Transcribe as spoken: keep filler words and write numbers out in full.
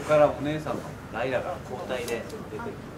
こからお姉さんの代打が交代で出てきて。